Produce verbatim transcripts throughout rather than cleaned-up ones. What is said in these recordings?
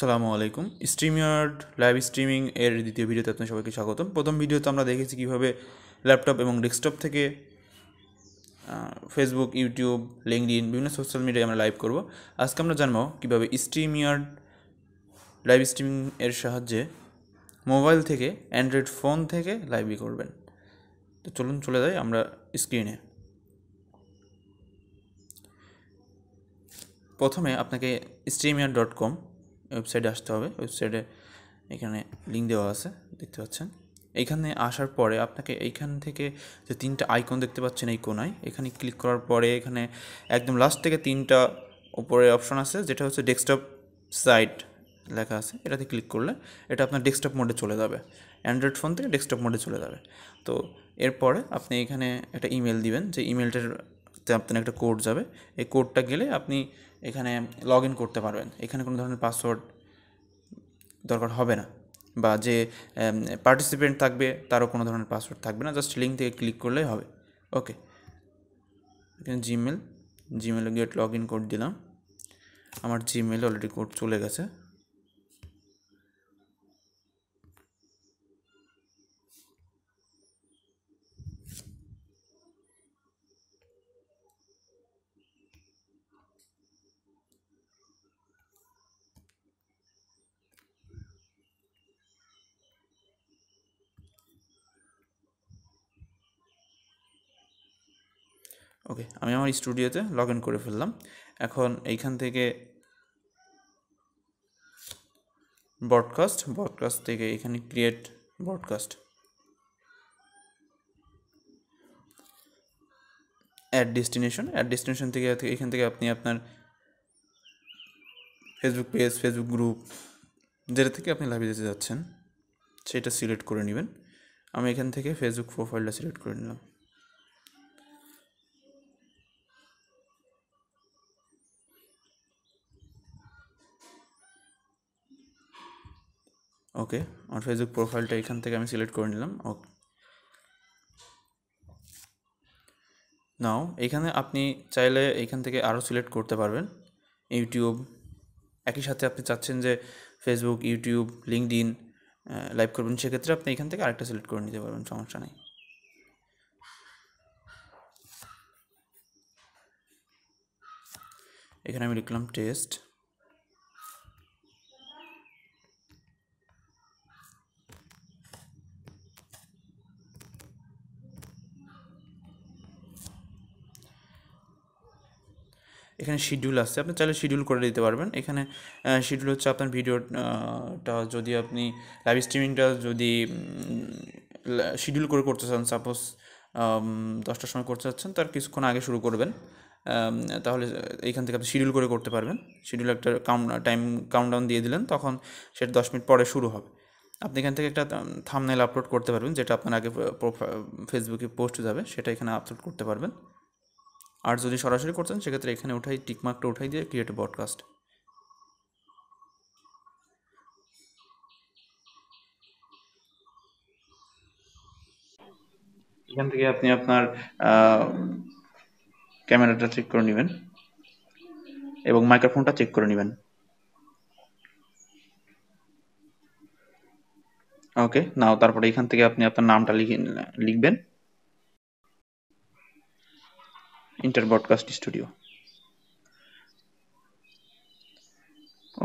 আসসালামু আলাইকুম StreamYard live streaming এর দ্বিতীয় ভিডিওতে আপনাদের সবাইকে স্বাগতম। প্রথম ভিডিওতে আমরা দেখেছি কিভাবে ল্যাপটপ এবং ডেস্কটপ থেকে ফেসবুক, ইউটিউব, লিঙ্কডইন বিভিন্ন সোশ্যাল মিডিয়ায় আমরা লাইভ করব। আজকে আমরা জানবো কিভাবে স্ট্রিমইয়ার্ড লাইভ স্ট্রিমিং এর সাহায্যে মোবাইল থেকে অ্যান্ড্রয়েড ফোন থেকে লাইভই করবেন। তো চলুন চলে যাই আমরা স্ক্রিনে। প্রথমে আপনাকে স্ট্রিমইয়ার্ড ডট কম ওয়েবসাইটে আসতে হবে। ওয়েবসাইটে এখানে লিঙ্ক দেওয়া আছে, দেখতে পাচ্ছেন। এইখানে আসার পরে আপনাকে এইখান থেকে যে তিনটা আইকন দেখতে পাচ্ছেন এই কোনায়, এখানে ক্লিক করার পরে এখানে একদম লাস্ট থেকে তিনটা উপরে অপশন আছে, যেটা হচ্ছে ডেস্কটপ সাইট লেখা আছে। এটাতে ক্লিক করলে এটা আপনার ডেস্কটপ মোডে চলে যাবে, অ্যান্ড্রয়েড ফোন থেকে ডেস্কটপ মোডে চলে যাবে। তো এরপরে আপনি এখানে একটা ইমেল দিবেন, যে ইমেলটার আপনার একটা কোড যাবে। এই কোডটা গেলে আপনি এখানে লগ ইন করতে পারবেন। এখানে কোনো ধরনের পাসওয়ার্ড দরকার হবে না, বা যে পার্টিসিপেন্ট থাকবে তারও কোনো ধরনের পাসওয়ার্ড থাকবে না, জাস্ট লিঙ্ক থেকে ক্লিক করলেই হবে। ওকে, এখানে জিমেল জিমেলে গেট লগ ইন কোড দিলাম। আমার জিমেল অলরেডি কোড চলে গেছে। ওকে, আমি আমার স্টুডিওতে লগ ইন করে ফেললাম। এখন এইখান থেকে ব্রডকাস্ট ব্রডকাস্ট থেকে এখানে create broadcast, add destination add destination থেকে এখান থেকে আপনি আপনার ফেসবুক পেজ, ফেসবুক গ্রুপ, যেটা থেকে আপনি লাইভে যেতে যাচ্ছেন সেটা সিলেক্ট করে নেবেন। আমি এখান থেকে ফেসবুক প্রোফাইলটা সিলেক্ট করে নিলাম। ওকে, আমার ফেসবুক প্রোফাইলটা এখান থেকে আমি সিলেক্ট করে নিলাম। ওকে, নাও এখানে আপনি চাইলে এখান থেকে আরও সিলেক্ট করতে পারবেন। ইউটিউব, একই সাথে আপনি চাচ্ছেন যে ফেসবুক, ইউটিউব, লিঙ্কডইন লাইভ করবেন, সেক্ষেত্রে আপনি এখান থেকে আরেকটা সিলেক্ট করে নিতে পারবেন, সমস্যা নেই। এখানে আমি লিখলাম টেস্ট। এখানে শিডিউল আসছে, আপনি চাইলে শিডিউল করে দিতে পারবেন। এখানে শিডিউল হচ্ছে আপনার ভিডিওটা, যদি আপনি লাইভ স্ট্রিমিংটা যদি শিডিউল করে করতে চান, সাপোজ দশটার সময় করতে চাচ্ছেন, তার কিছুক্ষণ আগে শুরু করবেন, তাহলে এইখান থেকে আপনি শিডিউল করে করতে পারবেন। শিডিউল একটা কাউন্ট টাইম কাউন্টডাউন দিয়ে দিলেন, তখন সেটা দশ মিনিট পরে শুরু হবে। আপনি এখান থেকে একটা থাম্বনেল আপলোড করতে পারবেন, যেটা আপনার আগে ফেসবুকে পোস্ট যাবে, সেটা এখানে আপলোড করতে পারবেন। আর যদি সরাসরি করছেন সেক্ষেত্রে এখানে উঠাই টিকমার্কটা উঠাই দিয়ে ক্রিয়েট ব্রডকাস্ট। এখান থেকে আপনি আপনার ক্যামেরাটা চেক করে নেবেন এবং মাইক্রোফোনটা চেক করে নেবেন। ওকে, নাও তারপরে এখান থেকে আপনি আপনার নামটা লিখে লিখবেন, ইন্টার ব্রডকাস্ট স্টুডিও।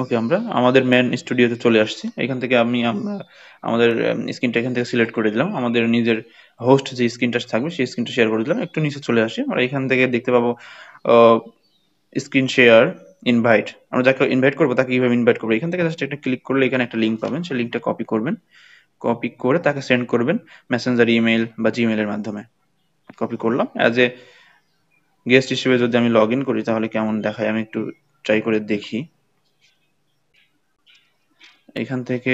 ওকে, আমরা আমাদের মেন স্টুডিওতে চলে আসছি। এখান থেকে আমি আমরা আমাদের স্ক্রিনটা এখান থেকে সিলেক্ট করে দিলাম, আমাদের নিজের হোস্ট যে স্ক্রিনটা থাকবে সেই স্ক্রিনটা শেয়ার করে দিলাম। একটু নিচে চলে আসি, আমরা এখান থেকে দেখতে পাবো স্ক্রিন শেয়ার ইনভাইট। আমরা যাকে ইনভাইট করবো তাকে কীভাবে ইনভাইট করবো, এখান থেকে জাস্ট একটা ক্লিক করলে এখানে একটা লিঙ্ক পাবেন, সেই লিঙ্কটা কপি করবেন। কপি করে তাকে সেন্ড করবেন মেসেঞ্জার, ইমেল বা জিমেলের মাধ্যমে। কপি করলাম। অ্যাজ এ গেস্ট হিসেবে যদি আমি লগ ইন করি তাহলে কেমন দেখায় আমি একটু ট্রাই করে দেখি। এখান থেকে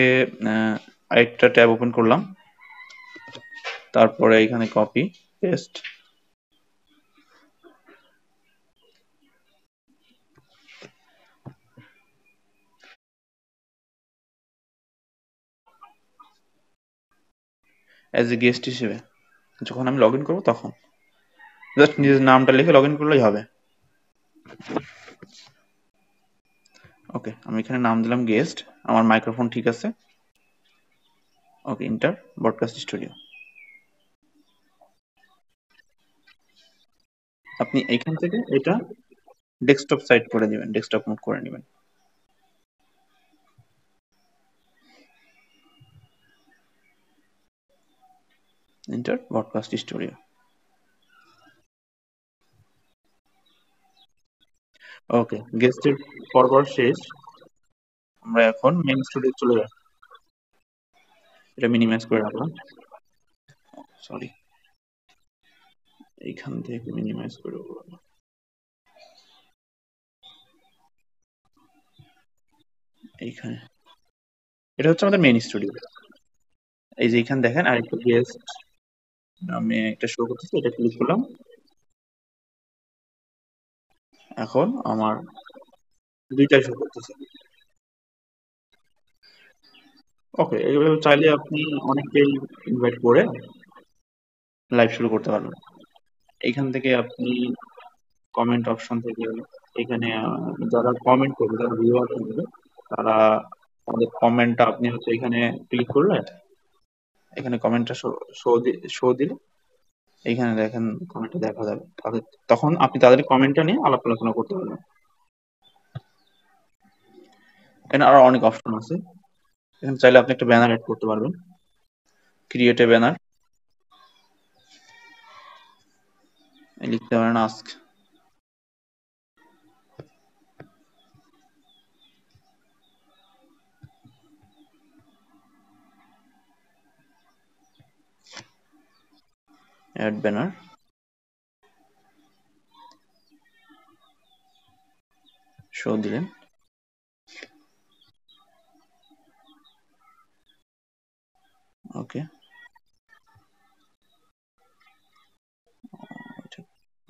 আরেকটা ট্যাব ওপেন করলাম, তারপরে এখানে copy paste. As a guest হিসেবে যখন আমি লগ ইন করবো তখন জাস্ট নিজের নামটা লিখে লগ ইন করলেই হবে। ওকে আমি এখানে নাম দিলাম গেস্ট, আমার মাইক্রোফোন ঠিক আছে। Okay enter broadcast studio. আপনি এখান থেকে এটা ডেস্কটপ সাইড করে দিবেন, ডেস্কটপ মোড করে নেবেন। Enter broadcast studio. ওকে গেস্টের পরপর শেষ, আমরা এখন মেইন স্টুডিও চলে যাব। এটা মিনিমাইজ করে রাখলাম, সরি এইখান থেকে মিনিমাইজ করে রাখলাম। এইখানে এটা হচ্ছে আমাদের মেইন স্টুডিও। এই যে এইখানে দেখেন আরেকটা গেস্ট আমি একটা শো করতেছি, এটা ক্লিক করলাম। এখন আমার দুইটাই শো করতেছে। ওকে এগুলো চাইলে আপনি অনেককেই ইনভাইট করে লাইভ শুরু করতে পারবেন। এইখান থেকে আপনি কমেন্ট অপশন থেকে এখানে যারা কমেন্ট করবে, যারা ভিউয়ার করবে, তারা আমাদের কমেন্টটা আপনি হচ্ছে এখানে ক্লিক করলে এখানে কমেন্টটা শো শো দিলে এইখানে দেখেন কমেন্টটা দেখা যাবে। তখন আপনি তাদের কমেন্টটা নিয়ে আলাপ আলোচনা করতে পারবেন। এখানে আরো অনেক অপশন আছে। এখানে চাইলে আপনি একটা ব্যানার এড করতে পারবেন, ক্রিয়েট এ ব্যানার লিখতে পারেন, আস্ক add banner, show দিলেন। ওকে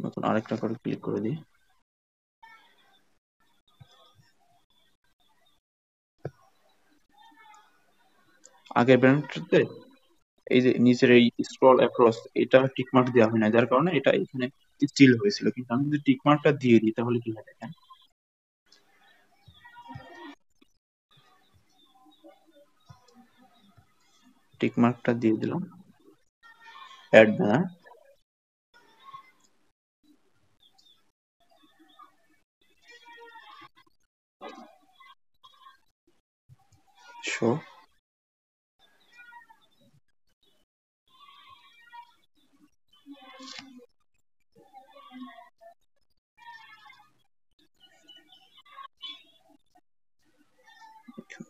নতুন আরেকটা করে ক্লিক করে দিই। আগের ব্যানারটাতে এই যে নিচের এই স্ক্রল অ্যাক্রস এটা টিকমার্ক দেওয়া হয় না, যার কারণে এটা এখানে স্টিল হয়েছিল। কিন্তু আমি যদি টিকমার্কটা দিয়ে দিই তাহলে কি হয় দেখেন, টিকমার্কটা দিয়ে দিলাম, অ্যাড ব্যানার। শো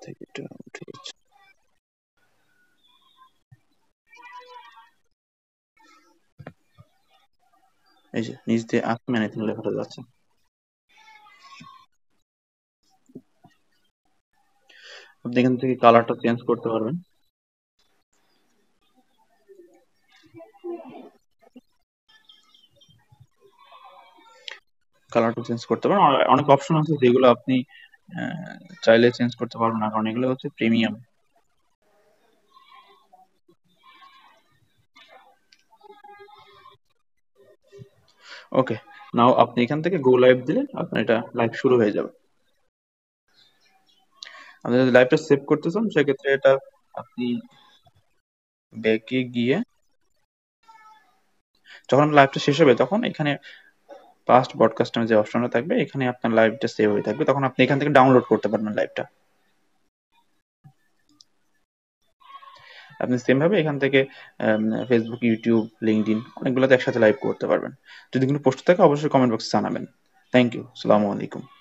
থেকে এটা উঠে গেছে। এই যে নিচ দিয়ে আত্মীয় লেখাটা যাচ্ছে। আপনি এখান থেকে কালারটা চেঞ্জ করতে পারবেন। কালারটা চেঞ্জ করতে পারেন, অনেক অপশন আছে যেগুলো আপনি চাইলে চেঞ্জ করতে পারবো না, কারণ এগুলো হচ্ছে প্রিমিয়াম। ওকে নাও আপনি এখান থেকে গো লাইভ দিলে আপনার এটা লাইভ শুরু হয়ে যাবে। আপনি যদি লাইভটা সেভ করতে চান সেক্ষেত্রে এটা আপনি ব্যাকে গিয়ে যখন লাইভটা শেষ হবে তখন এখানে পাস্ট ব্রডকাস্ট নামে যে অপশনটা থাকবে এখানে আপনার লাইভটা সেভ হয়ে থাকবে, তখন আপনি এখান থেকে ডাউনলোড করতে পারবেন লাইভটা। আপনি সেম ভাবে এখান থেকে ফেসবুক, ইউটিউব, লিঙ্কডইন অনেকগুলোতে একসাথে লাইভ করতে পারবেন। যদি কোনো প্রশ্ন থাকে অবশ্যই কমেন্ট বক্সে জানাবেন। থ্যাংক ইউ, আসসালামু আলাইকুম।